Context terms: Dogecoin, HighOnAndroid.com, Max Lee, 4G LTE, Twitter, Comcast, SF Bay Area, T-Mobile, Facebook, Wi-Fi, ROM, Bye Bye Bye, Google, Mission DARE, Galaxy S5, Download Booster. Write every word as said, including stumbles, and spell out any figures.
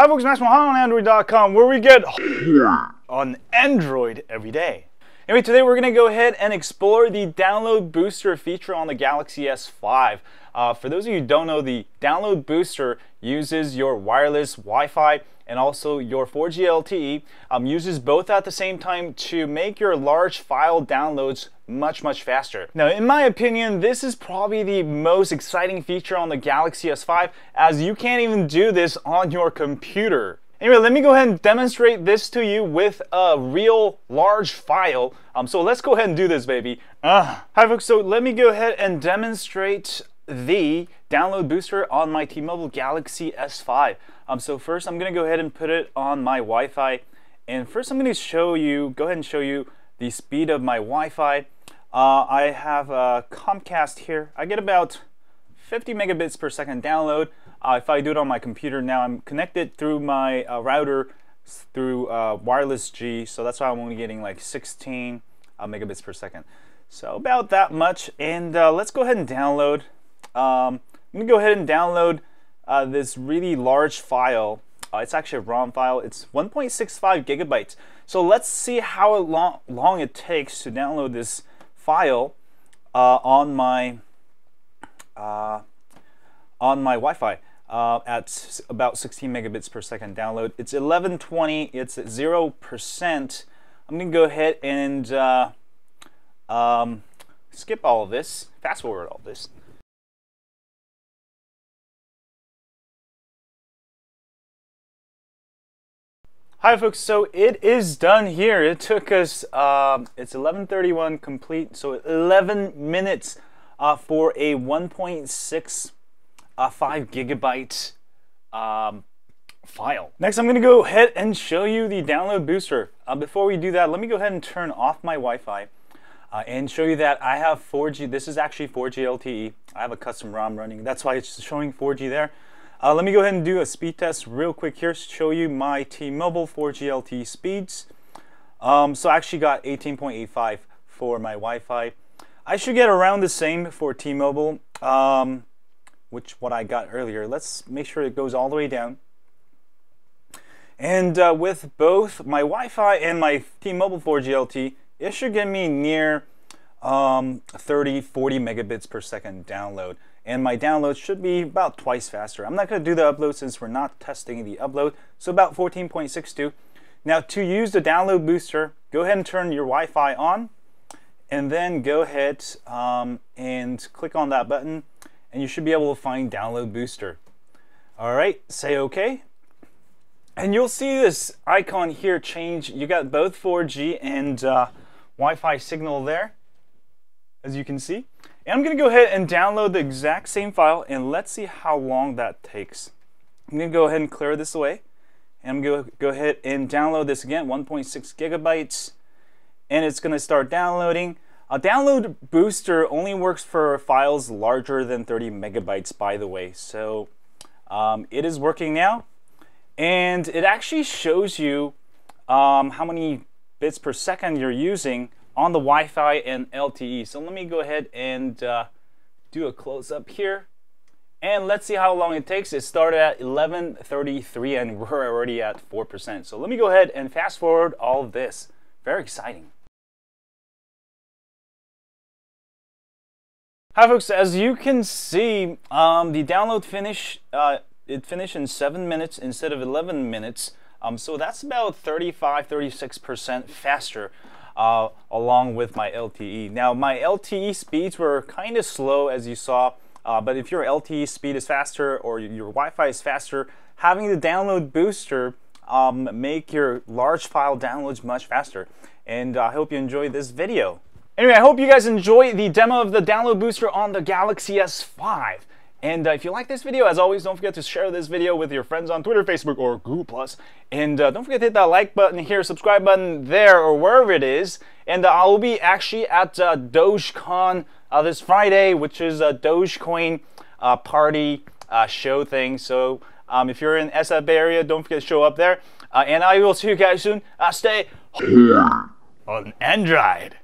Hi folks, Max from High On Android dot com, where we get on Android every day. Anyway, today we're going to go ahead and explore the Download Booster feature on the Galaxy S five. Uh, for those of you who don't know, the Download Booster uses your wireless Wi-Fi and also your four G L T E, um, uses both at the same time to make your large file downloads much, much faster. Now, in my opinion, this is probably the most exciting feature on the Galaxy S five, as you can't even do this on your computer. Anyway, let me go ahead and demonstrate this to you with a real large file. Um, so let's go ahead and do this, baby. Uh, hi folks, so let me go ahead and demonstrate the Download Booster on my T-Mobile Galaxy S five. Um, so first I'm gonna go ahead and put it on my Wi-Fi, and first I'm gonna show you, go ahead and show you the speed of my Wi-Fi. Uh, I have a Comcast here. I get about fifty megabits per second download. Uh, if I do it on my computer now, I'm connected through my uh, router through uh, wireless G, so that's why I'm only getting like sixteen uh, megabits per second. So about that much, and uh, let's go ahead and download. Um, I'm gonna go ahead and download uh, this really large file. Uh, it's actually a ROM file. It's one point six five gigabytes. So let's see how long, long it takes to download this file uh, on my uh, on my Wi-Fi uh, at about sixteen megabits per second download. It's eleven twenty. It's at zero percent. I'm gonna go ahead and uh, um, skip all of this. Fast forward all this. Hi folks, so it is done here. It took us, uh, it's eleven thirty-one complete, so eleven minutes uh, for a one point six five uh, gigabyte um, file. Next, I'm gonna go ahead and show you the Download Booster. Uh, before we do that, let me go ahead and turn off my Wi-Fi uh, and show you that I have four G, this is actually four G L T E. I have a custom ROM running, that's why it's showing four G there. Uh, let me go ahead and do a speed test real quick here to show you my T-Mobile four G L T E speeds. Um, so I actually got eighteen point eight five for my Wi-Fi. I should get around the same for T-Mobile, um, which what I got earlier. Let's make sure it goes all the way down. And uh, with both my Wi-Fi and my T-Mobile four G L T E, it should get me near um, thirty, forty megabits per second download. And my download should be about twice faster. I'm not gonna do the upload since we're not testing the upload, so about fourteen point six two. Now, to use the Download Booster, go ahead and turn your Wi-Fi on, and then go ahead um, and click on that button, and you should be able to find Download Booster. All right, say okay. And you'll see this icon here change. You got both four G and uh, Wi-Fi signal there, as you can see. And I'm going to go ahead and download the exact same file, and let's see how long that takes. I'm going to go ahead and clear this away, and I'm going to go ahead and download this again, one point six gigabytes, and it's going to start downloading. A Download Booster only works for files larger than thirty megabytes, by the way, so um, it is working now, and it actually shows you um, how many bits per second you're using on the Wi-Fi and L T E. So let me go ahead and uh, do a close-up here, and let's see how long it takes. It started at eleven thirty-three and we're already at four percent. So let me go ahead and fast forward all of this. Very exciting. Hi folks, as you can see, um, the download finish, uh, it finished in seven minutes instead of eleven minutes. Um, so that's about thirty-five, thirty-six percent faster. Uh, along with my L T E. Now, my L T E speeds were kind of slow, as you saw, uh, but if your L T E speed is faster or your Wi-Fi is faster, having the Download Booster um, make your large file downloads much faster. And I uh, hope you enjoyed this video. Anyway, I hope you guys enjoy the demo of the Download Booster on the Galaxy S five. And uh, if you like this video, as always, don't forget to share this video with your friends on Twitter, Facebook, or Google plus. And uh, don't forget to hit that like button here, subscribe button there, or wherever it is. And uh, I'll be actually at uh, Dogecoin uh, this Friday, which is a Dogecoin uh, party uh, show thing. So um, if you're in S F Bay Area, don't forget to show up there. Uh, and I will see you guys soon. Uh, stay on Android.